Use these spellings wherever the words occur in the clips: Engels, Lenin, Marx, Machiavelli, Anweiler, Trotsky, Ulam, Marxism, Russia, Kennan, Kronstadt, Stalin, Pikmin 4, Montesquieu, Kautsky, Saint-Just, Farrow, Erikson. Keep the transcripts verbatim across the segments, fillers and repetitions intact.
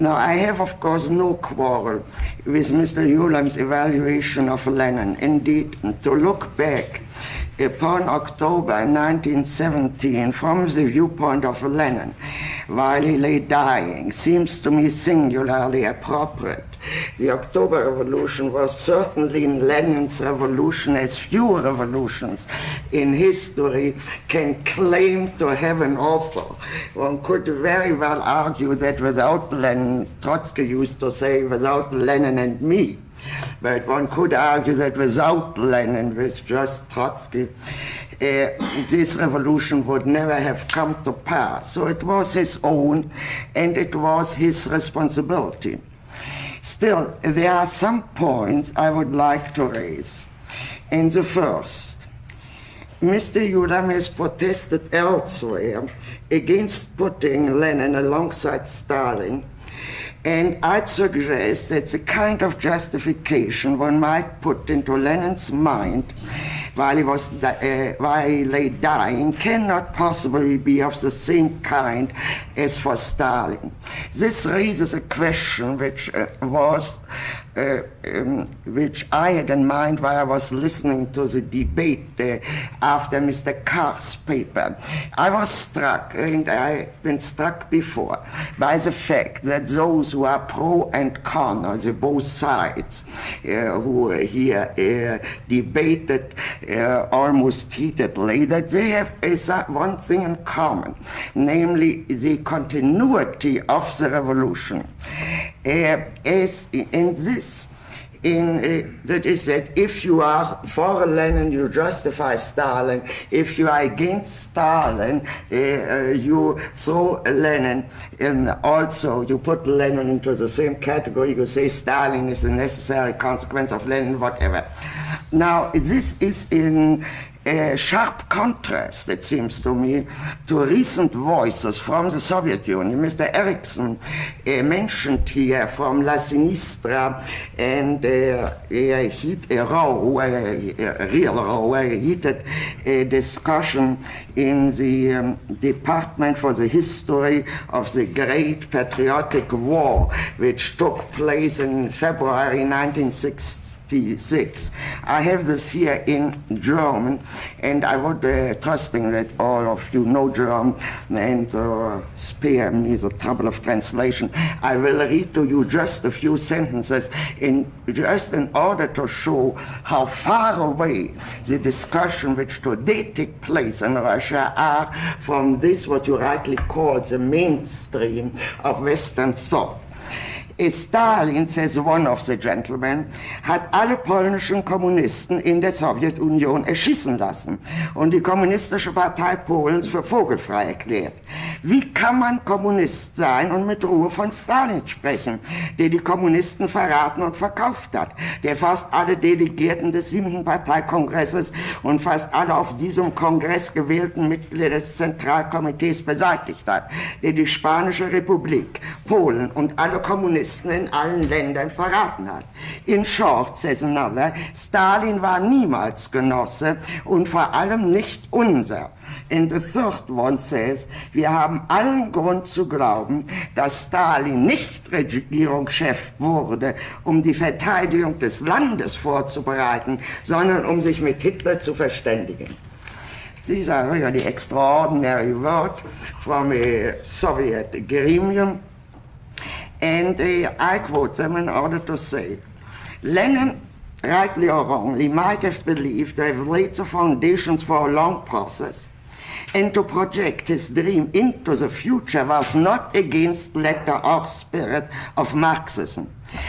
Now, I have, of course, no quarrel with Mister Ulam's evaluation of Lenin. Indeed, to look back upon October nineteen seventeen from the viewpoint of Lenin while he lay dying seems to me singularly appropriate. The October Revolution was certainly Lenin's revolution, as few revolutions in history can claim to have an author. One could very well argue that without Lenin, Trotsky used to say, without Lenin and me. But one could argue that without Lenin, with just Trotsky, Uh, this revolution would never have come to pass. So it was his own, and it was his responsibility. Still, there are some points I would like to raise. And the first, Mister Ulam has protested elsewhere against putting Lenin alongside Stalin, and I'd suggest that's a kind of justification one might put into Lenin's mind while he, was uh, while he lay dying cannot possibly be of the same kind as for Stalin. This raises a question which uh, was Uh, um, which I had in mind while I was listening to the debate uh, after Mister Carr's paper. I was struck, and I've been struck before, by the fact that those who are pro and con, or the both sides, uh, who were here uh, debated uh, almost heatedly, that they have a, one thing in common, namely the continuity of the revolution. Uh, as in this, in, uh, that is that if you are for Lenin, you justify Stalin. If you are against Stalin, uh, uh, you throw Lenin, and also you put Lenin into the same category. You say Stalin is a necessary consequence of Lenin, whatever. Now, this is in a sharp contrast, it seems to me, to recent voices from the Soviet Union. Mister Erikson uh, mentioned here from La Sinistra and uh, a, heat, a, row, a, a real row, a heated uh, discussion in the um, Department for the History of the Great Patriotic War, which took place in February nineteen sixty. I have this here in German, and I would, uh, trusting that all of you know German and uh, spare me the trouble of translation, I will read to you just a few sentences in just in order to show how far away the discussion which today takes place in Russia are from this, what you rightly call the mainstream of Western thought. Stalin, says one of the gentlemen, hat alle polnischen Kommunisten in der Sowjetunion erschießen lassen und die Kommunistische Partei Polens für vogelfrei erklärt. Wie kann man Kommunist sein und mit Ruhe von Stalin sprechen, der die Kommunisten verraten und verkauft hat, der fast alle Delegierten des siebten Parteikongresses und fast alle auf diesem Kongress gewählten Mitglieder des Zentralkomitees beseitigt hat, der die Spanische Republik, Polen und alle Kommunisten in allen Ländern verraten hat. In short, says another, Stalin war niemals Genosse und vor allem nicht unser. And the third one says, wir haben allen Grund zu glauben, dass Stalin nicht Regierungschef wurde, um die Verteidigung des Landes vorzubereiten, sondern um sich mit Hitler zu verständigen. These are really extraordinary words from a Soviet gremium. And uh, I quote them in order to say, Lenin, rightly or wrongly, might have believed to have laid the foundations for a long process, and to project his dream into the future was not against letter or spirit of Marxism.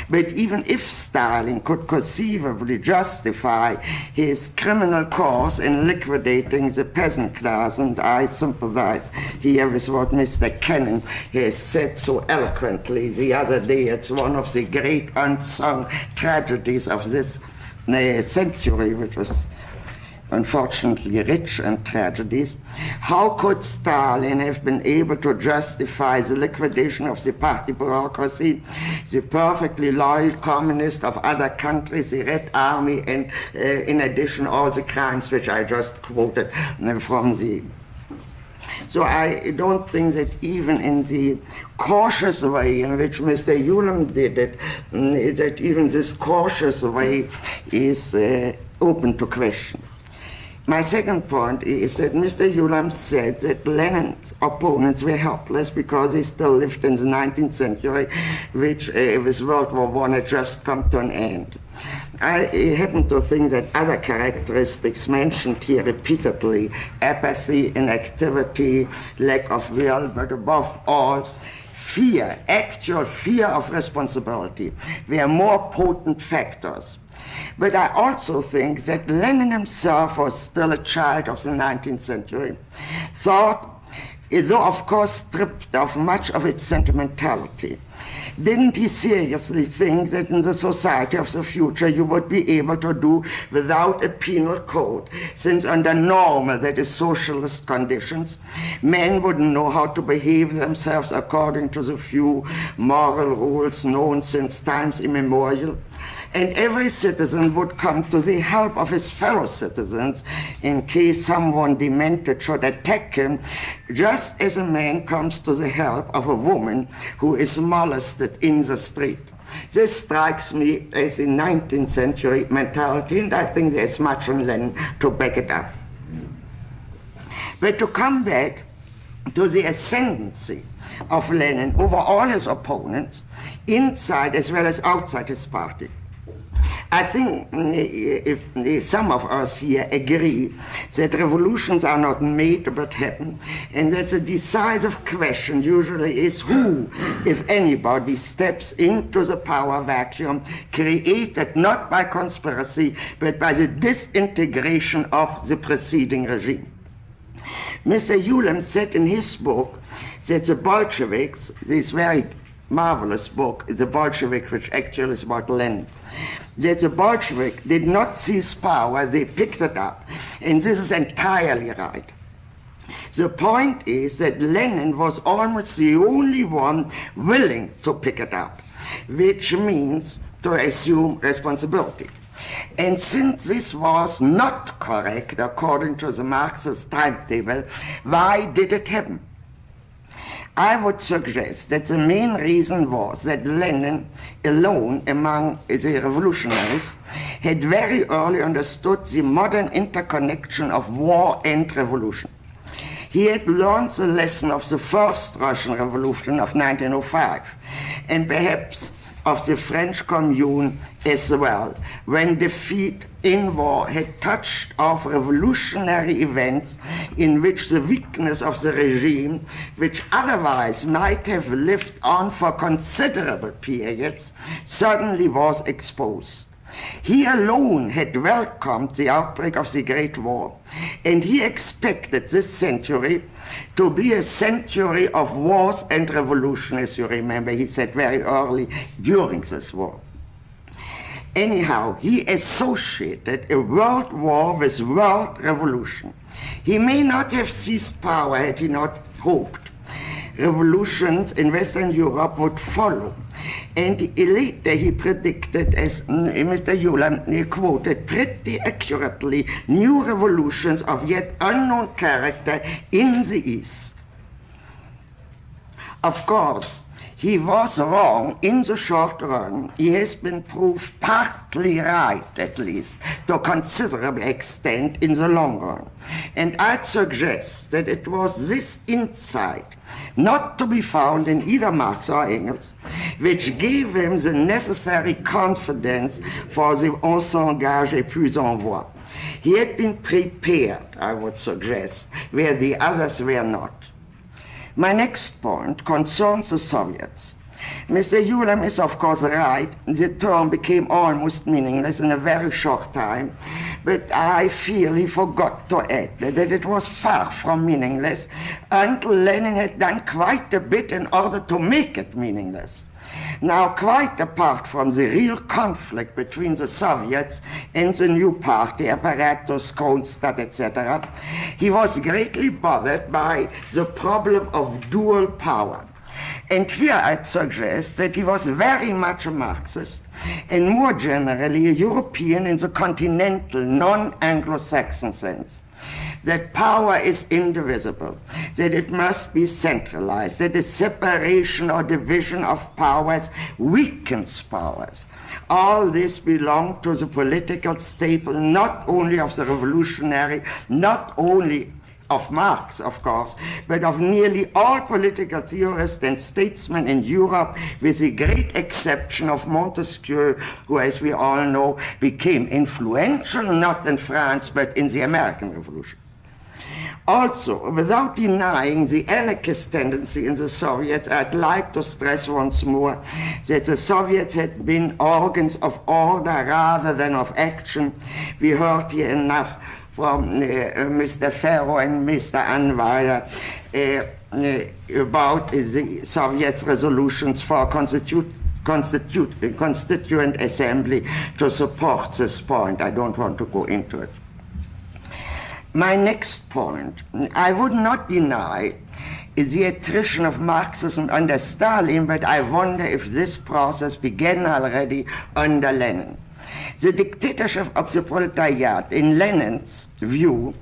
But even if Stalin could conceivably justify his criminal course in liquidating the peasant class, and I sympathize here with what Mister Kennan has said so eloquently the other day, it's one of the great unsung tragedies of this uh, century, which was unfortunately rich in tragedies, how could Stalin have been able to justify the liquidation of the party bureaucracy, the perfectly loyal communists of other countries, the Red Army, and uh, in addition all the crimes which I just quoted from the So I don't think that even in the cautious way in which Mister Ulam did it, that even this cautious way is uh, open to question. My second point is that Mister Ulam said that Lenin's opponents were helpless because he still lived in the nineteenth century, which uh, with World War One had just come to an end. I happen to think that other characteristics mentioned here repeatedly, apathy, inactivity, lack of will, but above all, fear, actual fear of responsibility, were more potent factors. But I also think that Lenin himself was still a child of the nineteenth century, thought, though of course stripped of much of its sentimentality. Didn't he seriously think that in the society of the future you would be able to do without a penal code, since under normal, that is socialist conditions, men wouldn't know how to behave themselves according to the few moral rules known since times immemorial? And every citizen would come to the help of his fellow citizens in case someone demented should attack him, just as a man comes to the help of a woman who is molested in the street. This strikes me as a nineteenth century mentality, and I think there's much on Lenin to back it up. But to come back to the ascendancy of Lenin over all his opponents, inside as well as outside his party, I think if some of us here agree that revolutions are not made but happen, and that the decisive question usually is who, if anybody, steps into the power vacuum created not by conspiracy but by the disintegration of the preceding regime. Mister Ulam said in his book that the Bolsheviks, this very marvelous book, The Bolshevik, which actually is about Lenin, that the Bolshevik did not seize power, they picked it up. And this is entirely right. The point is that Lenin was almost the only one willing to pick it up, which means to assume responsibility. And since this was not correct according to the Marxist timetable, why did it happen? I would suggest that the main reason was that Lenin, alone among the revolutionaries, had very early understood the modern interconnection of war and revolution. He had learned the lesson of the first Russian Revolution of nineteen oh five, and perhaps of the French Commune as well, when defeat in war had touched off revolutionary events in which the weakness of the regime, which otherwise might have lived on for considerable periods, suddenly was exposed. He alone had welcomed the outbreak of the Great War, and he expected this century to be a century of wars and revolution, as you remember, he said very early during this war. Anyhow, he associated a world war with world revolution. He may not have seized power had he not hoped revolutions in Western Europe would follow. And later he predicted, as Mister Ulam quoted pretty accurately, new revolutions of yet unknown character in the East. Of course, he was wrong in the short run. He has been proved partly right, at least, to a considerable extent in the long run. And I'd suggest that it was this insight, not to be found in either Marx or Engels, which gave him the necessary confidence for the on s'engage et puis on voit. He had been prepared, I would suggest, where the others were not. My next point concerns the Soviets. Mister Ulam is of course right. The term became almost meaningless in a very short time, but I feel he forgot to add that it was far from meaningless until Lenin had done quite a bit in order to make it meaningless. Now, quite apart from the real conflict between the Soviets and the new party, apparatus, Kronstadt, et cetera, he was greatly bothered by the problem of dual power. And here I'd suggest that he was very much a Marxist, and more generally a European in the continental, non-Anglo-Saxon sense. that power is indivisible, that it must be centralized, that the separation or division of powers weakens powers. All this belonged to the political staple, not only of the revolutionary, not only of Marx, of course, but of nearly all political theorists and statesmen in Europe, with the great exception of Montesquieu, who, as we all know, became influential not in France but in the American Revolution. Also, without denying the anarchist tendency in the Soviets, I'd like to stress once more that the Soviets had been organs of order rather than of action. We heard here enough from uh, Mister Farrow and Mister Anweiler uh, uh, about uh, the Soviet resolutions for constitute, constitute, uh, Constituent Assembly to support this point. I don't want to go into it. My next point, I would not deny the attrition of Marxism under Stalin, but I wonder if this process began already under Lenin. The dictatorship of the proletariat, in Lenin's view,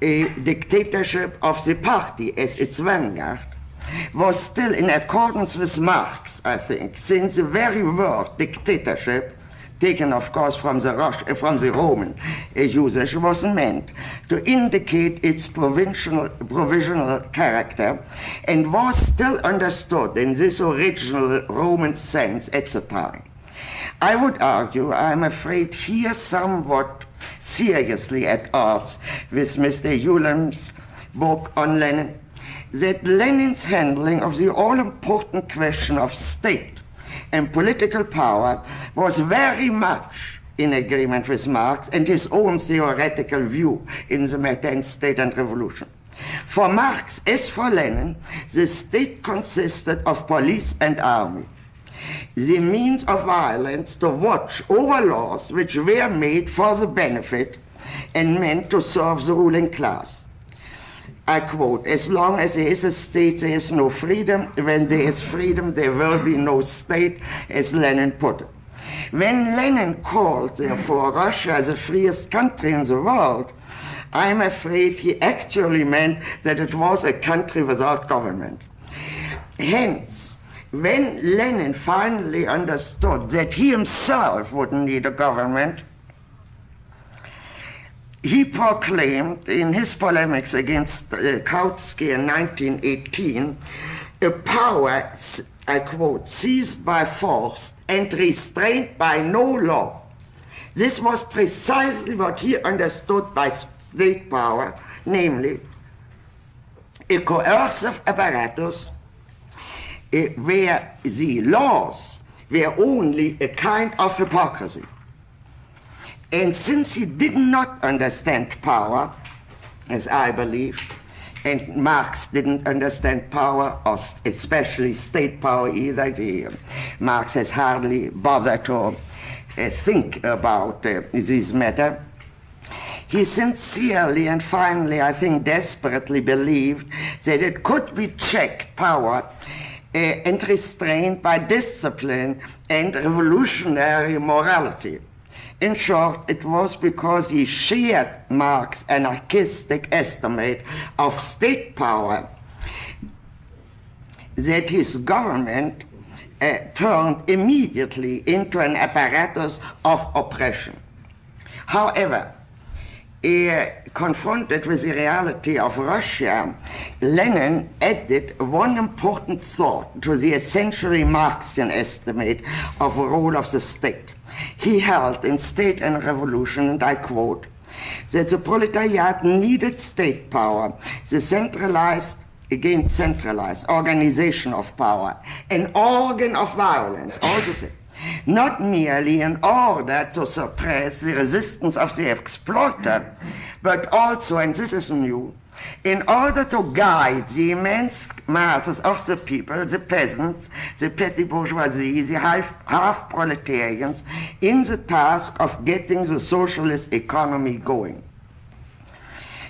a dictatorship of the party as its vanguard, was still in accordance with Marx, I think, since the very word dictatorship, taken of course from the, Russian, from the Roman usage, was meant to indicate its provincial, provisional character, and was still understood in this original Roman sense at the time. I would argue, I'm afraid, here somewhat seriously at odds with Mister Ulam's book on Lenin, that Lenin's handling of the all-important question of state and political power was very much in agreement with Marx and his own theoretical view in the matter in State and Revolution. For Marx, as for Lenin, the state consisted of police and army, the means of violence to watch over laws which were made for the benefit and meant to serve the ruling class. I quote, "As long as there is a state, there is no freedom. When there is freedom, there will be no state," as Lenin put it. When Lenin called, therefore, Russia the freest country in the world, I'm afraid he actually meant that it was a country without government. Hence, when Lenin finally understood that he himself wouldn't need a government, he proclaimed in his polemics against uh, Kautsky in nineteen eighteen, a power, I quote, "seized by force and restrained by no law." This was precisely what he understood by state power, namely a coercive apparatus Uh, where the laws were only a kind of hypocrisy. And since he did not understand power, as I believe, and Marx didn't understand power, or especially state power either, the, uh, Marx has hardly bothered to uh, think about uh, this matter, he sincerely and finally, I think, desperately believed that it could be checked, power, Uh, and restrained by discipline and revolutionary morality. In short, it was because he shared Marx's anarchistic estimate of state power that his government uh, turned immediately into an apparatus of oppression. However, Uh, confronted with the reality of Russia, Lenin added one important thought to the essentially Marxian estimate of the role of the state. He held in State and Revolution, and I quote, that the proletariat needed state power, the centralized, again centralized, organization of power, an organ of violence, all the same, not merely in order to suppress the resistance of the exploiter, but also, and this is new, in order to guide the immense masses of the people, the peasants, the petty bourgeoisie, the half-proletarians, in the task of getting the socialist economy going.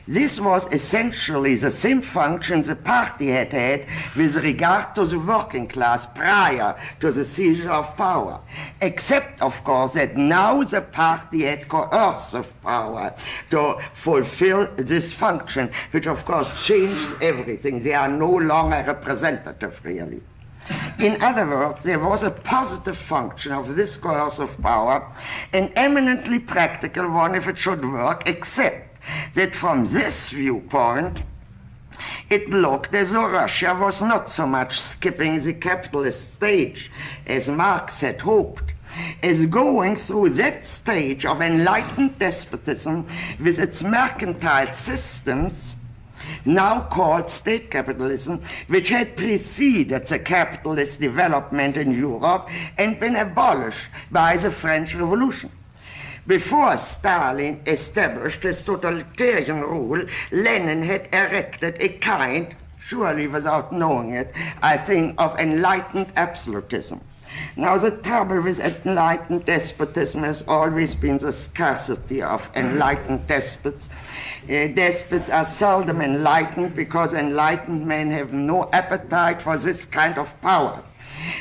This was essentially the same function the party had had with regard to the working class prior to the seizure of power, except, of course, that now the party had coercive power to fulfill this function, which, of course, changes everything. They are no longer representative, really. In other words, there was a positive function of this coercive power, an eminently practical one if it should work, except that from this viewpoint, it looked as though Russia was not so much skipping the capitalist stage as Marx had hoped, as going through that stage of enlightened despotism with its mercantile systems, now called state capitalism, which had preceded the capitalist development in Europe and been abolished by the French Revolution. Before Stalin established his totalitarian rule, Lenin had erected a kind, surely without knowing it, I think, of enlightened absolutism. Now, the trouble with enlightened despotism has always been the scarcity of enlightened despots. Uh, despots are seldom enlightened because enlightened men have no appetite for this kind of power.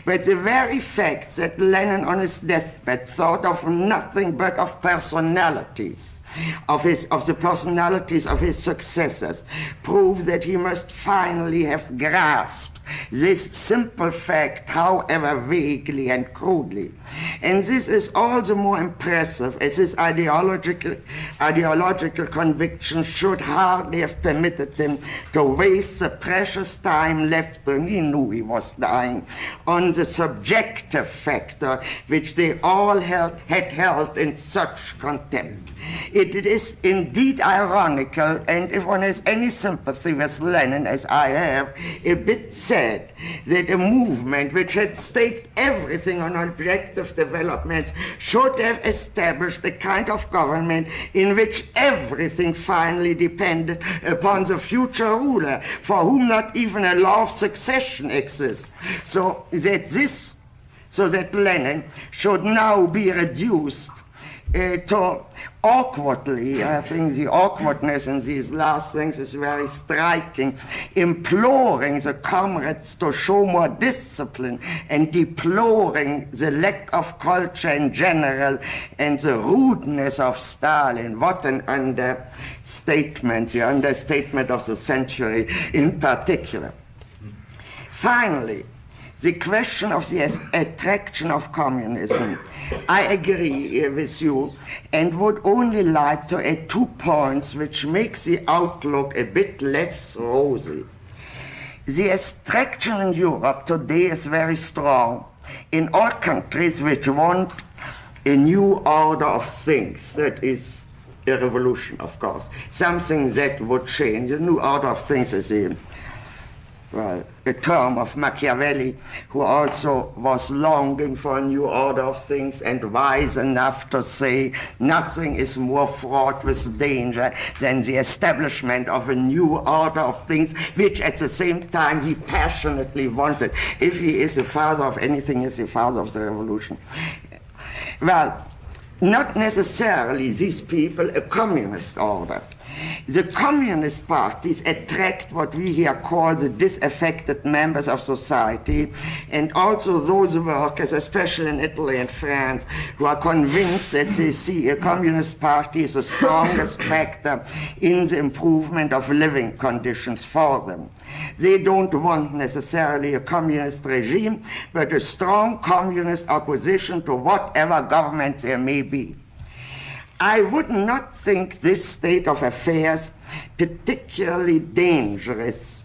But the very fact that Lenin on his deathbed thought of nothing but of personalities, of, his, of the personalities of his successors, proved that he must finally have grasped this simple fact, however vaguely and crudely. And this is all the more impressive as his ideological, ideological conviction should hardly have permitted him to waste the precious time left to him, he knew he was dying, on the subjective factor which they all held, had held in such contempt. It is indeed ironical, and if one has any sympathy with Lenin, as I have, a bit sad that a movement which had staked everything on objective developments should have established a kind of government in which everything finally depended upon the future ruler, for whom not even a law of succession exists. So that this, so that Lenin should now be reduced Uh, to awkwardly, I think the awkwardness in these last things is very striking, imploring the comrades to show more discipline and deploring the lack of culture in general and the rudeness of Stalin. What an understatement, the understatement of the century in particular. Finally, the question of the attraction of communism. I agree with you and would only like to add two points which makes the outlook a bit less rosy. The attraction in Europe today is very strong in all countries which want a new order of things. That is a revolution, of course. Something that would change. A new order of things is a Well, a term of Machiavelli, who also was longing for a new order of things and wise enough to say nothing is more fraught with danger than the establishment of a new order of things, which at the same time he passionately wanted. If he is the father of anything, he is the father of the revolution. Well, not necessarily these people a communist order. The communist parties attract what we here call the disaffected members of society, and also those workers, especially in Italy and France, who are convinced that they see a communist party as the strongest factor in the improvement of living conditions for them. They don't want necessarily a communist regime, but a strong communist opposition to whatever government there may be. I would not think this state of affairs particularly dangerous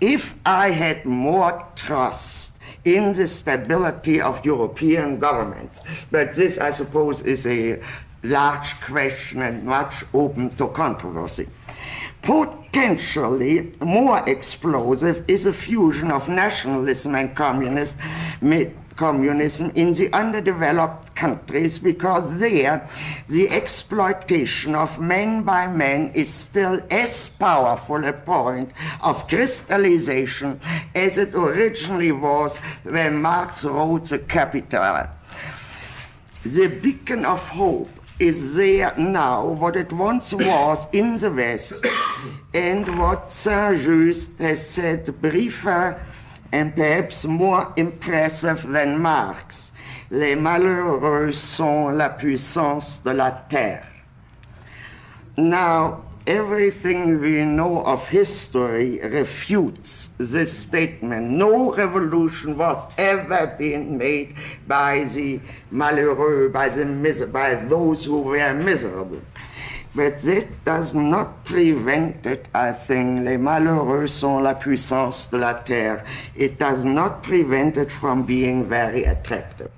if I had more trust in the stability of European governments. But this, I suppose, is a large question and much open to controversy. Potentially more explosive is a fusion of nationalism and communist communism in the underdeveloped countries, because there the exploitation of man by man is still as powerful a point of crystallization as it originally was when Marx wrote The Capital. The beacon of hope is there now what it once was in the West, and what Saint-Just has said briefer and perhaps more impressive than Marx. Les malheureux sont la puissance de la terre. Now, everything we know of history refutes this statement. No revolution was ever being made by the malheureux, by, the, by those who were miserable. But this does not prevent it, I think. Les malheureux sont la puissance de la terre. It does not prevent it from being very attractive.